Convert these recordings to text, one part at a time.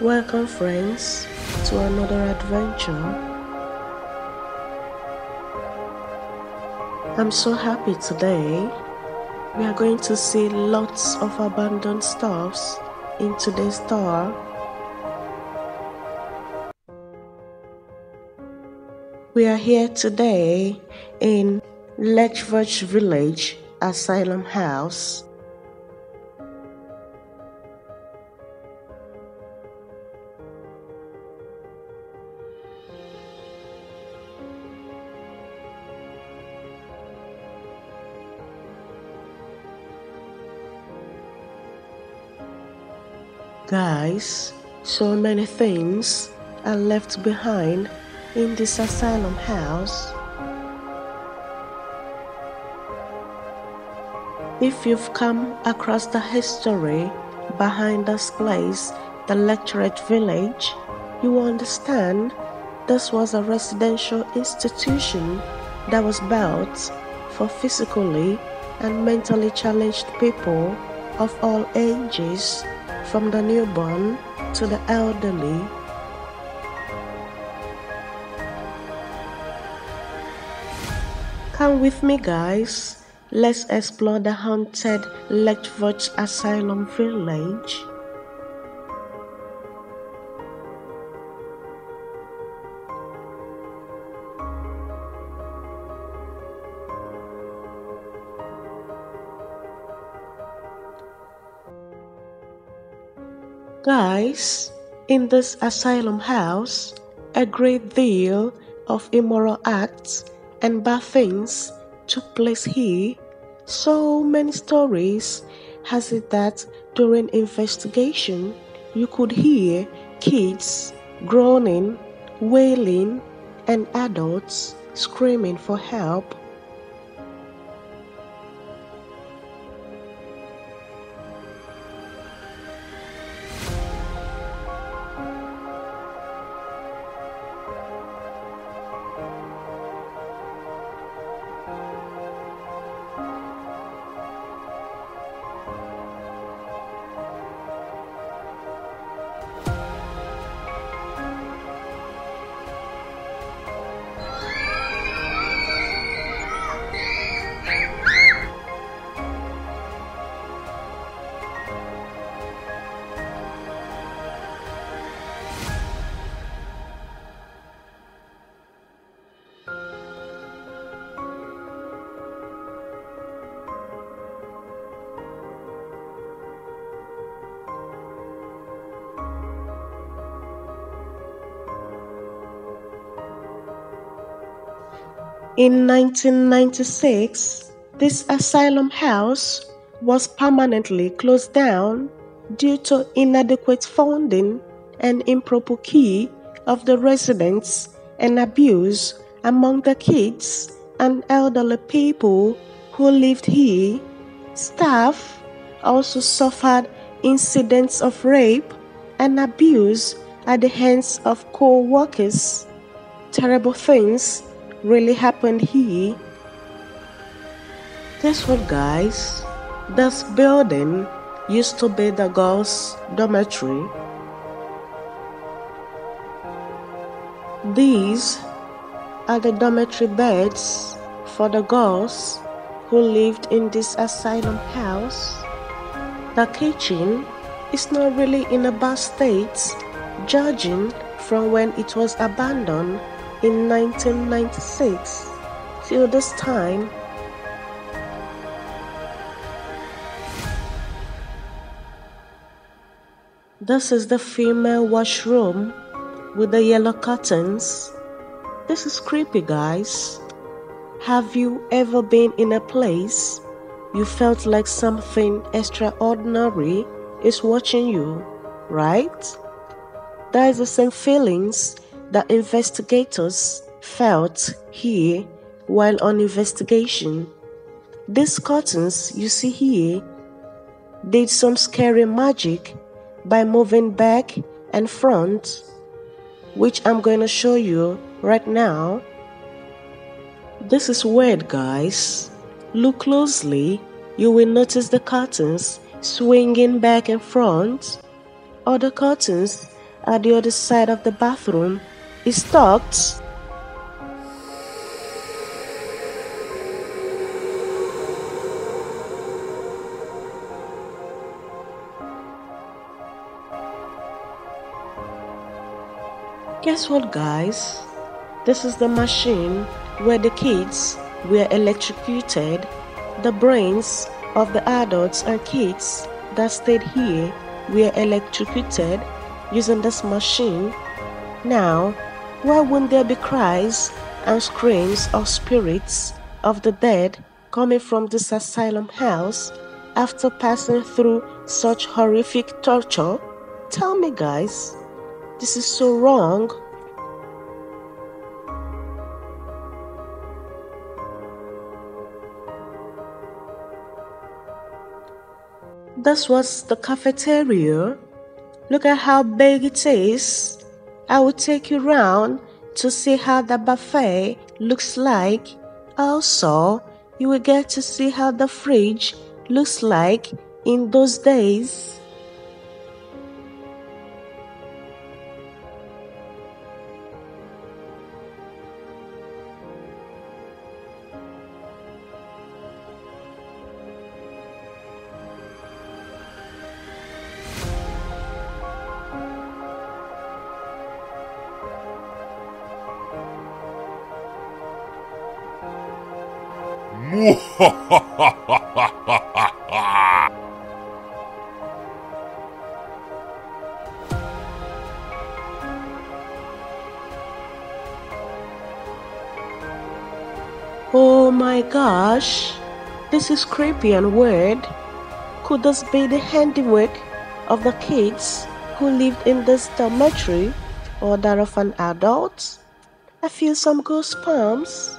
Welcome, friends, to another adventure. I'm so happy today. We are going to see lots of abandoned stuffs in today's tour. We are here today in Letchworth Village Asylum House. Guys, so many things are left behind in this asylum house. If you've come across the history behind this place, the Letchworth Village, you understand this was a residential institution that was built for physically and mentally challenged people of all ages, from the newborn to the elderly. Come with me, guys. Let's explore the haunted Letchworth Asylum Village. Guys, in this asylum house, a great deal of immoral acts and bad things took place here. So many stories has it that during investigation, you could hear kids groaning, wailing, and adults screaming for help. In 1996, this asylum house was permanently closed down due to inadequate funding and improper care of the residents and abuse among the kids and elderly people who lived here. Staff also suffered incidents of rape and abuse at the hands of co-workers. Terrible things really happened here. Guess what, guys? This building used to be the girls' dormitory. These are the dormitory beds for the girls who lived in this asylum house. The kitchen is not really in a bad state, judging from when it was abandoned in 1996 till this time. This is the female washroom with the yellow curtains. This is creepy, guys. Have you ever been in a place you felt like something extraordinary is watching you, right? That is the same feelings the investigators felt here while on investigation. These curtains you see here did some scary magic by moving back and front, which I'm going to show you right now. This is weird, guys. Look closely, you will notice the curtains swinging back and front. Other curtains at the other side of the bathroom is tucked. Guess what, guys? This is the machine where the kids were electrocuted. The brains of the adults and kids that stayed here were electrocuted using this machine. Now, why wouldn't there be cries and screams of spirits of the dead coming from this asylum house after passing through such horrific torture? Tell me, guys. This is so wrong. This was the cafeteria. Look at how big it is. I will take you around to see how the buffet looks like. Also, you will get to see how the fridge looks like in those days. Oh my gosh, this is creepy and weird. Could this be the handiwork of the kids who lived in this dormitory or that of an adult? I feel some goosebumps.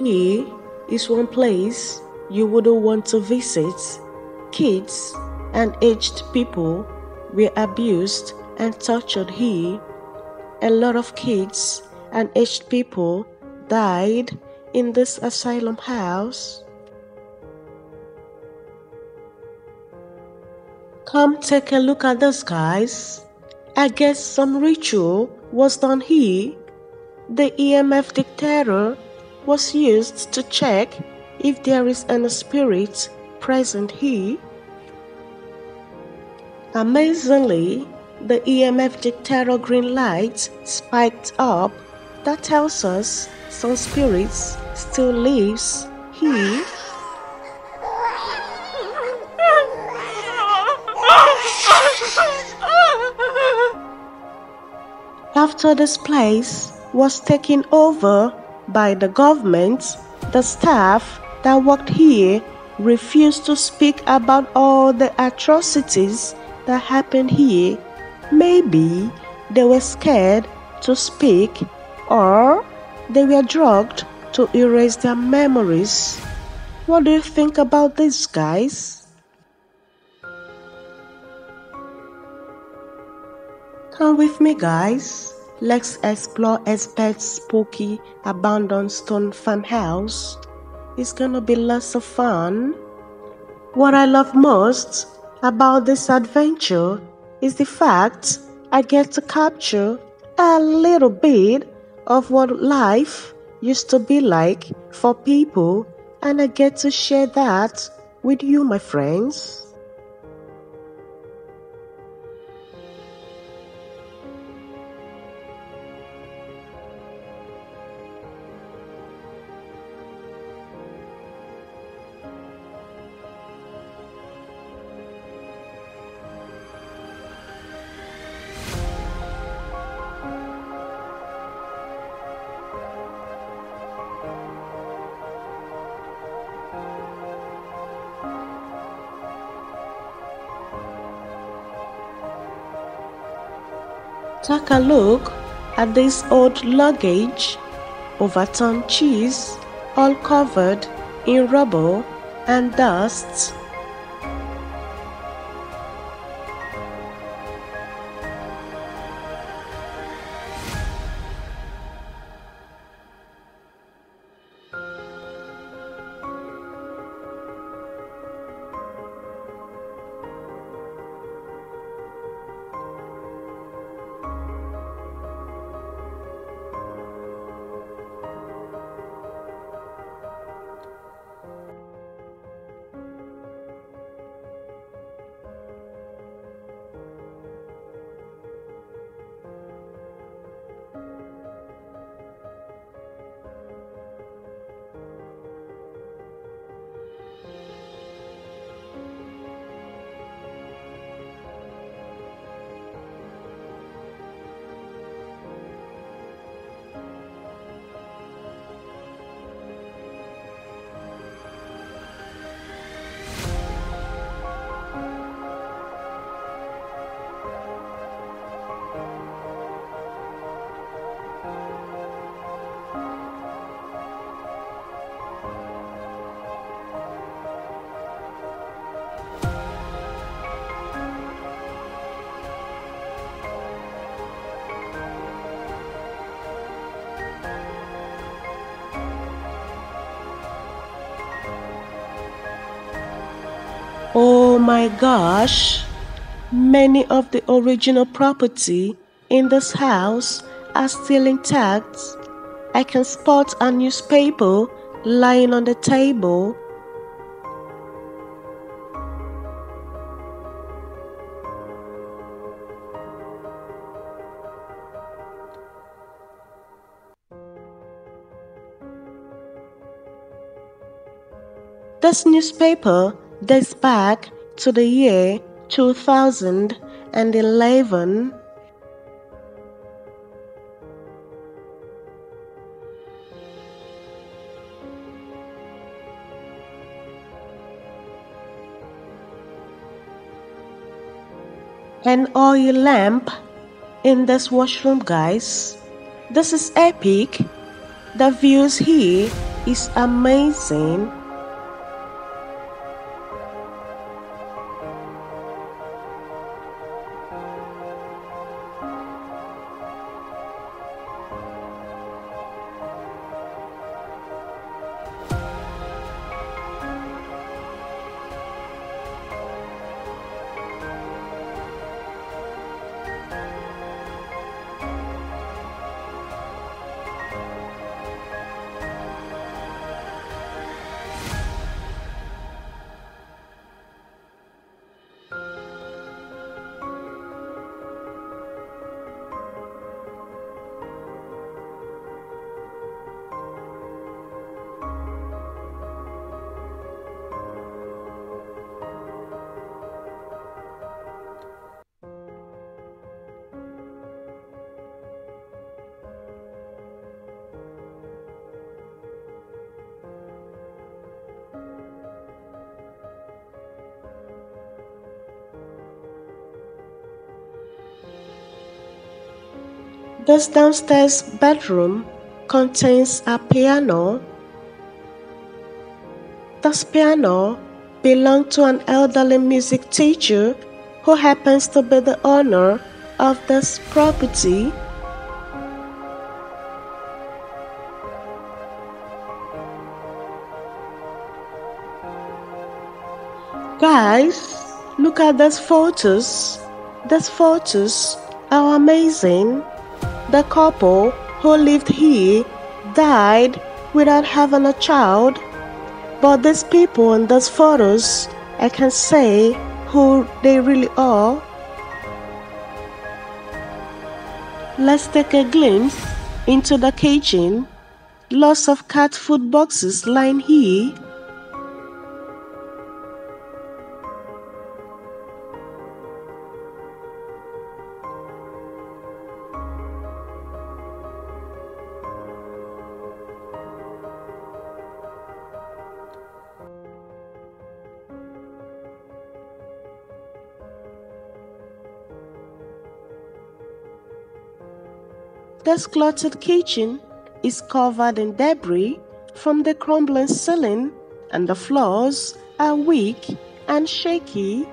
Here is one place you wouldn't want to visit. Kids and aged people were abused and tortured here. A lot of kids and aged people died in this asylum house. Come take a look at this, guys. I guess some ritual was done here. The EMF detector was used to check if there is any spirit present here. Amazingly, the EMF detector green light spiked up. That tells us some spirits still lives here. After this place was taken over by the government, the staff that worked here refused to speak about all the atrocities that happened here. Maybe they were scared to speak, or they were drugged to erase their memories. What do you think about this, guys? Come with me, guys. Let's explore Elspeth's spooky, abandoned stone farmhouse. It's gonna be lots of fun. What I love most about this adventure is the fact I get to capture a little bit of what life used to be like for people, and I get to share that with you, my friends. Take a look at this old luggage, overturned cheese, all covered in rubble and dust. gosh, many of the original property in this house are still intact. I can spot a newspaper lying on the table. This newspaper dates back to the year 2011. An oil lamp in this washroom, guys. This is epic. The views here is amazing. This downstairs bedroom contains a piano. This piano belonged to an elderly music teacher who happens to be the owner of this property. Guys, look at these photos. These photos are amazing. The couple who lived here died without having a child, but these people in those photos, I can say who they really are. Let's take a glimpse into the kitchen. Lots of cat food boxes lying here. This cluttered kitchen is covered in debris from the crumbling ceiling, and the floors are weak and shaky.